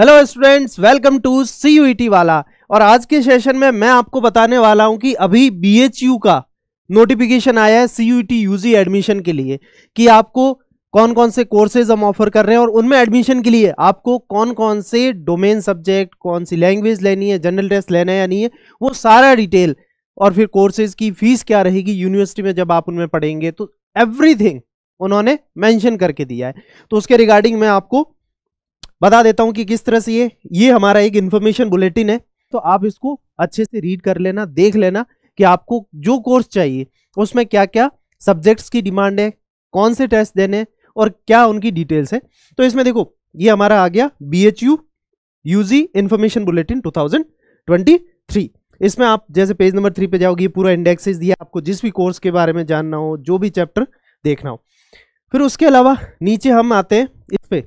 Hello students, welcome to CUET वाला। और आज के सेशन में मैं आपको बताने वाला हूं कि अभी BHU का नोटिफिकेशन आया है CUET UG एडमिशन के लिए कि आपको कौन कौन से कोर्सेज हम ऑफर कर रहे हैं और उनमें एडमिशन के लिए आपको कौन कौन से डोमेन सब्जेक्ट, कौन सी लैंग्वेज लेनी है, जनरल टेस्ट लेना है या नहीं है, वो सारा डिटेल। और फिर कोर्सेज की फीस क्या रहेगी यूनिवर्सिटी में जब आप उनमें पढ़ेंगे, तो एवरीथिंग उन्होंने मेंशन करके दिया है। तो उसके रिगार्डिंग मैं आपको बता देता हूं कि किस तरह से ये हमारा एक इन्फॉर्मेशन बुलेटिन है, तो आप इसको अच्छे से रीड कर लेना, देख लेना कि आपको जो कोर्स चाहिए उसमें क्या क्या सब्जेक्ट्स की डिमांड है, कौन से टेस्ट देने हैं और क्या उनकी डिटेल्स है। तो इसमें देखो, ये हमारा आ गया BHU UG इन्फॉर्मेशन बुलेटिन 2023। इसमें आप जैसे पेज नंबर 3 पे जाओगे, पूरा इंडेक्सेस दिया आपको, जिस भी कोर्स के बारे में जानना हो, जो भी चैप्टर देखना हो। फिर उसके अलावा नीचे हम आते हैं इस पे,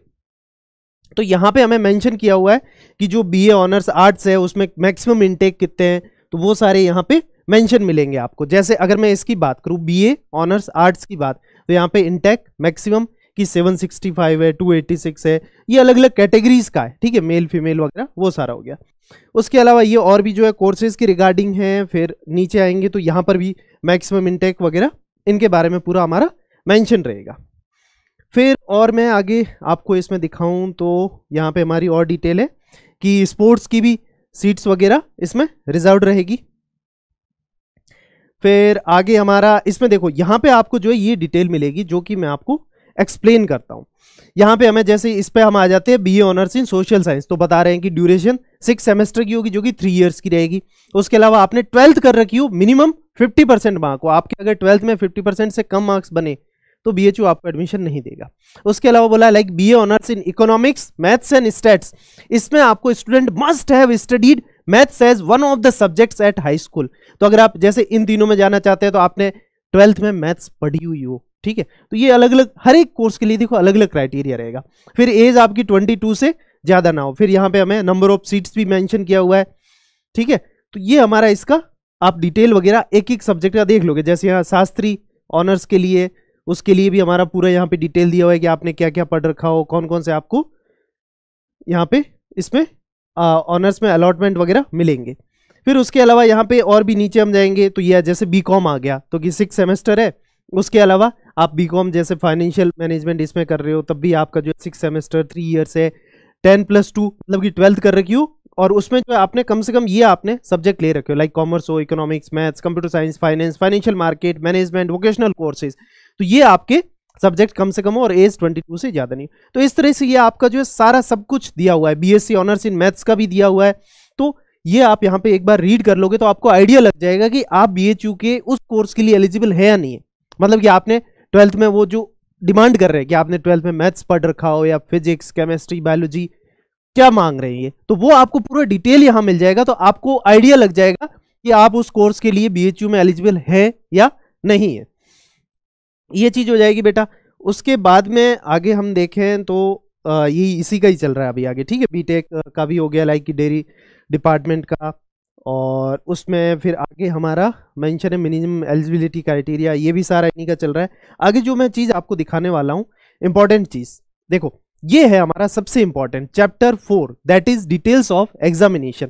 तो यहाँ पे हमें मेंशन किया हुआ है कि जो BA ऑनर्स आर्ट्स है उसमें मैक्सिमम इनटेक कितने हैं, तो वो सारे यहाँ पे मेंशन मिलेंगे आपको। जैसे अगर मैं इसकी बात करूँ, BA ऑनर्स आर्ट्स की बात, तो यहाँ पे इनटेक मैक्सिमम की 765 है, 286 है, ये अलग अलग कैटेगरीज का है, ठीक है, मेल फीमेल वगैरह वो सारा हो गया। उसके अलावा ये और भी जो है कोर्सेज की रिगार्डिंग है। फिर नीचे आएंगे तो यहाँ पर भी मैक्सिमम इनटेक वगैरह इनके बारे में पूरा हमारा मेंशन रहेगा। फिर और मैं आगे आपको इसमें दिखाऊं तो यहाँ पे हमारी और डिटेल है कि स्पोर्ट्स की भी सीट्स वगैरह इसमें रिजर्व रहेगी। फिर आगे हमारा इसमें देखो, यहाँ पे आपको जो है ये डिटेल मिलेगी जो कि मैं आपको एक्सप्लेन करता हूँ। यहाँ पे हमें जैसे इस पे हम आ जाते हैं BA honours in social science, तो बता रहे हैं कि ड्यूरेशन 6 सेमेस्टर की होगी जो कि 3 ईयर्स की रहेगी। उसके अलावा आपने 12th कर रखी हो, मिनिमम 50% मार्क हो आपके, अगर 12th में 50% से कम मार्क्स बने तो BHU आपको एडमिशन नहीं देगा। उसके अलावा बोला like BA honours in economics maths and stats, इसमें आपको student must have studied maths as one of the subjects at high school. तो अगर आप जैसे इन तीनों में जाना चाहते हैं तो आपने 12th में मैथ्स पढ़ी हुई हो, ठीक है। तो ये अलग अलग हर एक कोर्स के लिए देखो अलग अलग क्राइटेरिया रहेगा। फिर एज आपकी 22 से ज़्यादा ना हो। फिर यहाँ पे हमें नंबर ऑफ सीट्स भी मैंशन किया हुआ है, ठीक है। तो ये हमारा इसका आप डिटेल वगैरह एक एक सब्जेक्ट का देख लोगे। जैसे यहाँ शास्त्री ऑनर्स के लिए, उसके लिए भी हमारा पूरा यहाँ पे डिटेल दिया हुआ है कि आपने क्या क्या पढ़ रखा हो, कौन कौन से आपको यहाँ पे इसमें ऑनर्स में अलॉटमेंट वगैरह मिलेंगे। फिर उसके अलावा यहाँ पे और भी नीचे हम जाएंगे तो ये जैसे BCom आ गया तो कि 6 सेमेस्टर है। उसके अलावा आप BCom जैसे फाइनेंशियल मैनेजमेंट इसमें कर रहे हो तब भी आपका जो 6 सेमेस्टर 3 ईयर्स है, 10+2 मतलब कि 12th कर रखी हो और उसमें जो आपने कम से कम ये आपने सब्जेक्ट ले रखे हो, लाइक कॉमर्स हो, economics, maths, computer science, finance, financial market, management, vocational courses, तो ये आपके सब्जेक्ट कम से कम और एज 22 से ज़्यादा नहीं। तो इस तरह से ये आपका जो है सारा सब कुछ दिया हुआ है। BSc ऑनर्स इन मैथ्स का भी दिया हुआ है, तो ये आप यहाँ पे एक बार रीड कर लोगे तो आपको आइडिया लग जाएगा कि आप BHU के उस कोर्स के लिए एलिजिबल है या नहीं है। मतलब कि आपने 12th में वो जो डिमांड कर रहे हैं कि आपने 12th में मैथ्स पढ़ रखा हो या फिजिक्स, केमिस्ट्री, बायोलॉजी क्या मांग रहे हैं ये, तो वो आपको पूरा डिटेल यहाँ मिल जाएगा। तो आपको आइडिया लग जाएगा कि आप उस कोर्स के लिए BHU में एलिजिबल है या नहीं है, ये चीज़ हो जाएगी बेटा। उसके बाद में आगे हम देखें तो ये इसी का ही चल रहा है अभी आगे, ठीक है। B.Tech का भी हो गया लाइक कि डेयरी डिपार्टमेंट का, और उसमें फिर आगे हमारा मेंशन है मिनिमम एलिजिबिलिटी क्राइटेरिया, ये भी सारा इन्हीं का चल रहा है। आगे जो मैं चीज़ आपको दिखाने वाला हूँ इंपॉर्टेंट चीज़, देखो ये है हमारा सबसे important chapter 4, that is details of examination.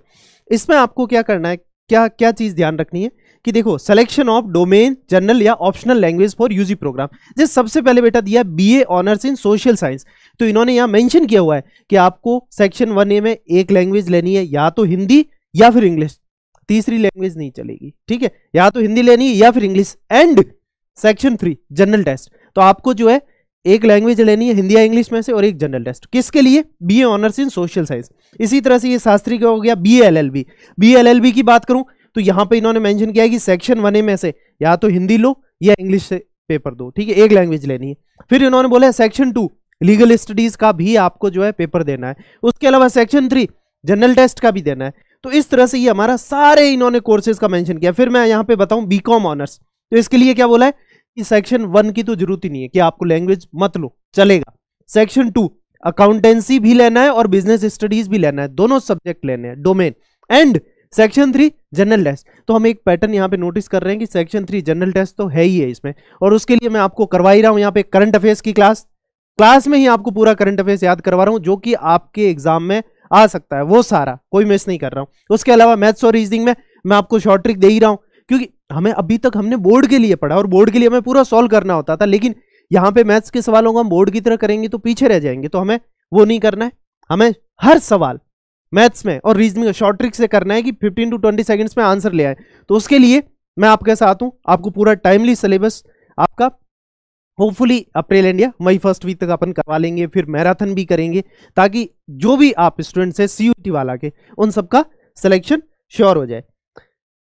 इसमें आपको क्या करना है, क्या क्या चीज़ ध्यान रखनी है कि देखो सिलेक्शन ऑफ डोमेन, जनरल या optional language for UG programme. जैसे सबसे पहले बेटा दिया BA honours in social science, तो इन्होंने यहाँ मेंशन किया हुआ है कि आपको सेक्शन 1A में एक लैंग्वेज लेनी है, या तो हिंदी या फिर इंग्लिश, तीसरी लैंग्वेज नहीं चलेगी, ठीक है, या तो हिंदी लेनी है या फिर English. And section 3 general test, तो आपको जो है एक लैंग्वेज लेनी है हिंदी या इंग्लिश में से और एक जनरल टेस्ट, किसके लिए? BA honours in social science. इसी तरह से ये शास्त्री का हो गया BA LLB। BA LLB की बात करूं तो यहाँ पे इन्होंने मेंशन किया है कि सेक्शन 1A में से या तो हिंदी लो या इंग्लिश से पेपर दो, ठीक है, एक लैंग्वेज लेनी है। फिर इन्होंने बोला सेक्शन 2 लीगल स्टडीज का भी आपको जो है पेपर देना है, उसके अलावा सेक्शन 3 जनरल टेस्ट का भी देना है। तो इस तरह से ये हमारा सारे इन्होंने कोर्सेज का मेंशन किया। फिर मैं यहाँ पे बताऊँ BCom ऑनर्स, तो इसके लिए क्या बोला है कि सेक्शन 1 की तो जरूरत ही नहीं है कि आपको लैंग्वेज मत लो, चलेगा। सेक्शन 2 अकाउंटेंसी भी लेना है और बिजनेस स्टडीज भी लेना है, दोनों सब्जेक्ट लेने हैं domain. And section 3 general test, तो हम एक पैटर्न यहाँ पे नोटिस कर रहे हैं कि सेक्शन 3 जनरल टेस्ट तो है ही है इसमें, और उसके लिए मैं आपको करवा ही रहा हूँ यहाँ पे करंट अफेयर्स की क्लास में ही आपको पूरा करंट अफेयर्स याद करवा रहा हूँ जो कि आपके एग्जाम में आ सकता है, वो सारा, कोई मिस नहीं कर रहा हूँ। उसके अलावा मैथ्स और रीजनिंग में मैं आपको शॉर्ट ट्रिक दे ही रहा हूँ, क्योंकि हमें अभी तक हमने बोर्ड के लिए पढ़ा और बोर्ड के लिए हमें पूरा सॉल्व करना होता था, लेकिन यहाँ पे मैथ्स के सवालों को हम बोर्ड की तरह करेंगे तो पीछे रह जाएंगे, तो हमें वो नहीं करना है। हमें हर सवाल मैथ्स में और रीजनिंग में शॉर्ट ट्रिक से करना है कि 15 to 20 सेकेंड्स में आंसर ले आए। तो उसके लिए मैं आपके साथ हूँ, आपको पूरा टाइमली सिलेबस आपका होपफुली अप्रैल एंड या मई फर्स्ट वीक तक अपन करवा लेंगे, फिर मैराथन भी करेंगे, ताकि जो भी आप स्टूडेंट्स हैं CUET वाला के उन सबका सिलेक्शन श्योर हो जाए।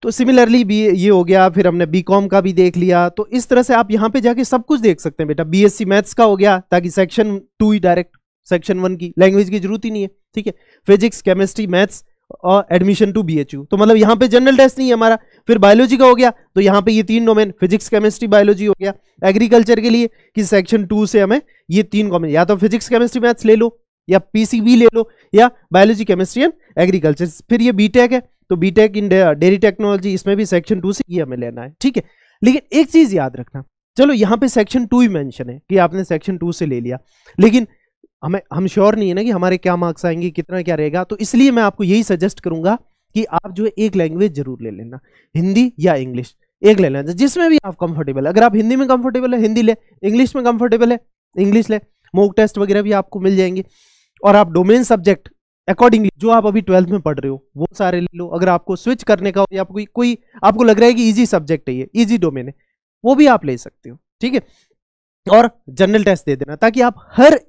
तो सिमिलरली ये हो गया, फिर हमने BCom का भी देख लिया। तो इस तरह से आप यहाँ पे जाके सब कुछ देख सकते हैं बेटा। BSc मैथ्स का हो गया, ताकि सेक्शन 2 ही डायरेक्ट, सेक्शन 1 की लैंग्वेज की जरूरत ही नहीं है, ठीक है। फिजिक्स, केमिस्ट्री, मैथ्स और एडमिशन टू BHU, तो मतलब यहाँ पे जनरल टेस्ट नहीं है हमारा। फिर बायोलॉजी का हो गया, तो यहाँ पे ये 3 डोमेन फिजिक्स, केमिस्ट्री, बायोलॉजी हो गया। एग्रीकल्चर के लिए कि सेक्शन 2 से हमें ये 3 कॉमन, या तो फिजिक्स, केमिस्ट्री, मैथ्स ले लो, या PCB ले लो, या बायोलॉजी, केमिस्ट्री एंड एग्रीकल्चर। फिर ये BTech है, तो BTech इन डेयरी टेक्नोलॉजी, इसमें भी सेक्शन 2 से ये हमें लेना है, ठीक है। लेकिन एक चीज याद रखना, चलो यहाँ पे सेक्शन 2 ही मेंशन है कि आपने सेक्शन 2 से ले लिया, लेकिन हम श्योर नहीं है ना कि हमारे क्या मार्क्स आएंगे, कितना क्या रहेगा। तो इसलिए मैं आपको यही सजेस्ट करूंगा कि आप जो है एक लैंग्वेज जरूर ले लेना, हिंदी या इंग्लिश, एक ले लेना जिसमें भी आप कंफर्टेबल है। अगर आप हिंदी में कंफर्टेबल है, हिंदी ले, इंग्लिश में कंफर्टेबल है, इंग्लिश ले। मॉक टेस्ट वगैरह भी आपको मिल जाएंगे, और आप डोमेन सब्जेक्ट अकॉर्डिंगली जो आप अभी 12th में पढ़ रहे हो वो सारे ले लो। अगर आपको स्विच करने का हो, या कोई आपको लग रहा है कि इजी सब्जेक्ट है, ये इजी डोमेन है, वो भी आप ले सकते हो, ठीक है। और जनरल टेस्ट दे देना, ताकि आप हर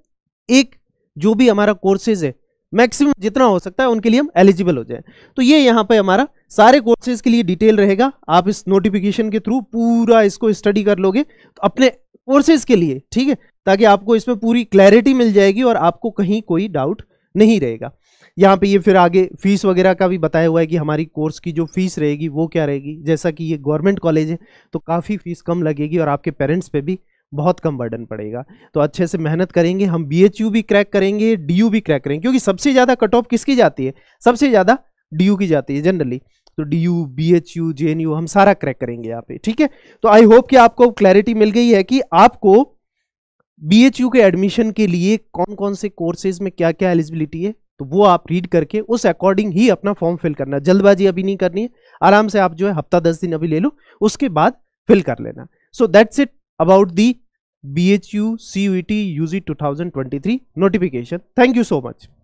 एक जो भी हमारा कोर्सेज है मैक्सिमम जितना हो सकता है उनके लिए हम एलिजिबल हो जाए। तो ये यहाँ पे हमारा सारे कोर्सेज के लिए डिटेल रहेगा, आप इस नोटिफिकेशन के थ्रू पूरा इसको स्टडी कर लोगे तो अपने कोर्सेज के लिए, ठीक है, ताकि आपको इसमें पूरी क्लैरिटी मिल जाएगी और आपको कहीं कोई डाउट नहीं रहेगा। यहाँ पे ये फिर आगे फीस वगैरह का भी बताया हुआ है कि हमारी कोर्स की जो फीस रहेगी वो क्या रहेगी। जैसा कि ये गवर्नमेंट कॉलेज है तो काफ़ी फीस कम लगेगी और आपके पेरेंट्स पे भी बहुत कम बर्डन पड़ेगा। तो अच्छे से मेहनत करेंगे, हम BHU भी क्रैक करेंगे, DU भी क्रैक करेंगे, क्योंकि सबसे ज़्यादा कट ऑफ किसकी जाती है, सबसे ज़्यादा DU की जाती है जनरली। तो DU, BHU, JNU हम सारा क्रैक करेंगे यहाँ पे, ठीक है। तो आई होप कि आपको क्लैरिटी मिल गई है कि आपको BHU के एडमिशन के लिए कौन कौन से कोर्सेज में क्या क्या एलिजिबिलिटी है। तो वो आप रीड करके उस अकॉर्डिंग ही अपना फॉर्म फिल करना, जल्दबाजी अभी नहीं करनी है, आराम से आप जो है हफ्ता 10 दिन अभी ले लो, उसके बाद फिल कर लेना। So that's it about the BHU CUET UG 2023 notification. Thank you so much.